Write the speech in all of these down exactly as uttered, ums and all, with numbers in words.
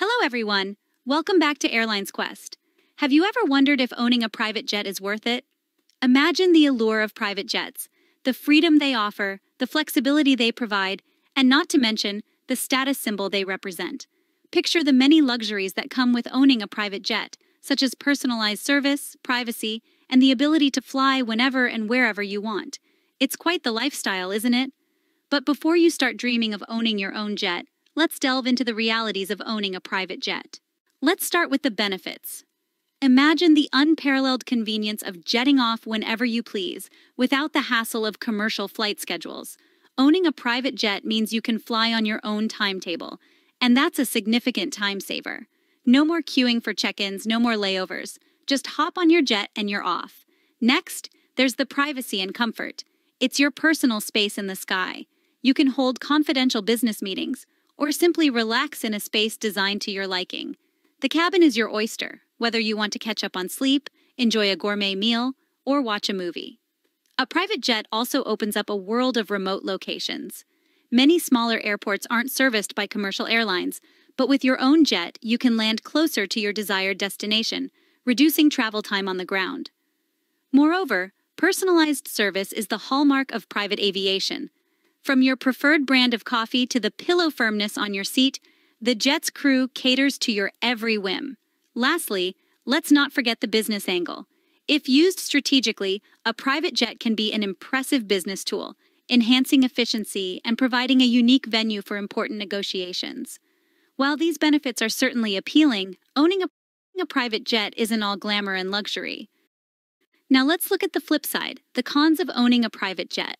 Hello everyone, welcome back to Airlines Quest. Have you ever wondered if owning a private jet is worth it? Imagine the allure of private jets, the freedom they offer, the flexibility they provide, and not to mention, the status symbol they represent. Picture the many luxuries that come with owning a private jet, such as personalized service, privacy, and the ability to fly whenever and wherever you want. It's quite the lifestyle, isn't it? But before you start dreaming of owning your own jet, let's delve into the realities of owning a private jet. Let's start with the benefits. Imagine the unparalleled convenience of jetting off whenever you please, without the hassle of commercial flight schedules. Owning a private jet means you can fly on your own timetable, and that's a significant time saver. No more queuing for check-ins, no more layovers. Just hop on your jet and you're off. Next, there's the privacy and comfort. It's your personal space in the sky. You can hold confidential business meetings, or simply relax in a space designed to your liking. The cabin is your oyster, whether you want to catch up on sleep, enjoy a gourmet meal, or watch a movie. A private jet also opens up a world of remote locations. Many smaller airports aren't serviced by commercial airlines, but with your own jet, you can land closer to your desired destination, reducing travel time on the ground. Moreover, personalized service is the hallmark of private aviation. From your preferred brand of coffee to the pillow firmness on your seat, the jet's crew caters to your every whim. Lastly, let's not forget the business angle. If used strategically, a private jet can be an impressive business tool, enhancing efficiency and providing a unique venue for important negotiations. While these benefits are certainly appealing, owning a, owning a private jet isn't all glamour and luxury. Now let's look at the flip side, the cons of owning a private jet.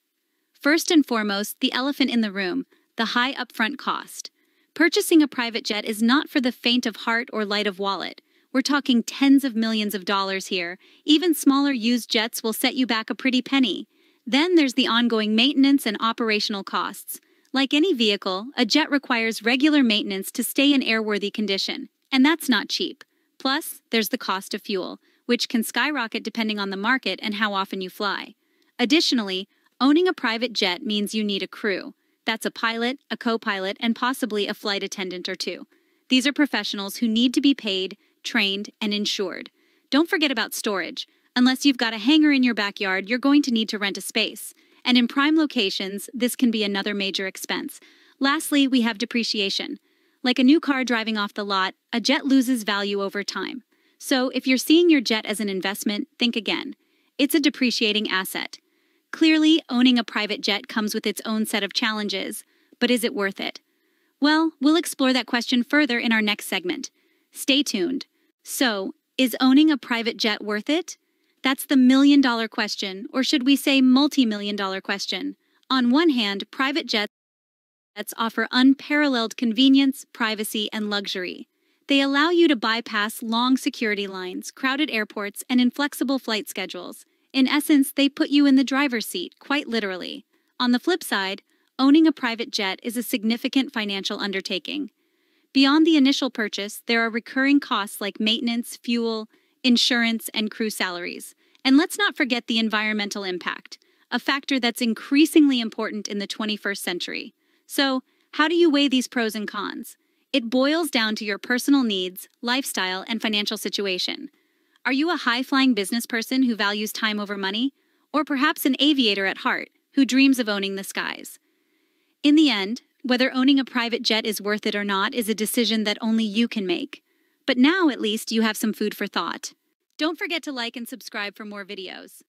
First and foremost, the elephant in the room, the high upfront cost. Purchasing a private jet is not for the faint of heart or light of wallet. We're talking tens of millions of dollars here. Even smaller used jets will set you back a pretty penny. Then there's the ongoing maintenance and operational costs. Like any vehicle, a jet requires regular maintenance to stay in airworthy condition, and that's not cheap. Plus, there's the cost of fuel, which can skyrocket depending on the market and how often you fly. Additionally, owning a private jet means you need a crew. That's a pilot, a co-pilot, and possibly a flight attendant or two. These are professionals who need to be paid, trained, and insured. Don't forget about storage. Unless you've got a hangar in your backyard, you're going to need to rent a space. And in prime locations, this can be another major expense. Lastly, we have depreciation. Like a new car driving off the lot, a jet loses value over time. So if you're seeing your jet as an investment, think again. It's a depreciating asset. Clearly, owning a private jet comes with its own set of challenges, but is it worth it? Well, we'll explore that question further in our next segment. Stay tuned. So, is owning a private jet worth it? That's the million-dollar question, or should we say multi-million-dollar question. On one hand, private jets offer unparalleled convenience, privacy, and luxury. They allow you to bypass long security lines, crowded airports, and inflexible flight schedules. In essence, they put you in the driver's seat, quite literally. On the flip side, owning a private jet is a significant financial undertaking. Beyond the initial purchase, there are recurring costs like maintenance, fuel, insurance, and crew salaries. And let's not forget the environmental impact, a factor that's increasingly important in the twenty-first century. So, how do you weigh these pros and cons? It boils down to your personal needs, lifestyle, and financial situation. Are you a high-flying business person who values time over money, or perhaps an aviator at heart who dreams of owning the skies? In the end, whether owning a private jet is worth it or not is a decision that only you can make. But now, at least, you have some food for thought. Don't forget to like and subscribe for more videos.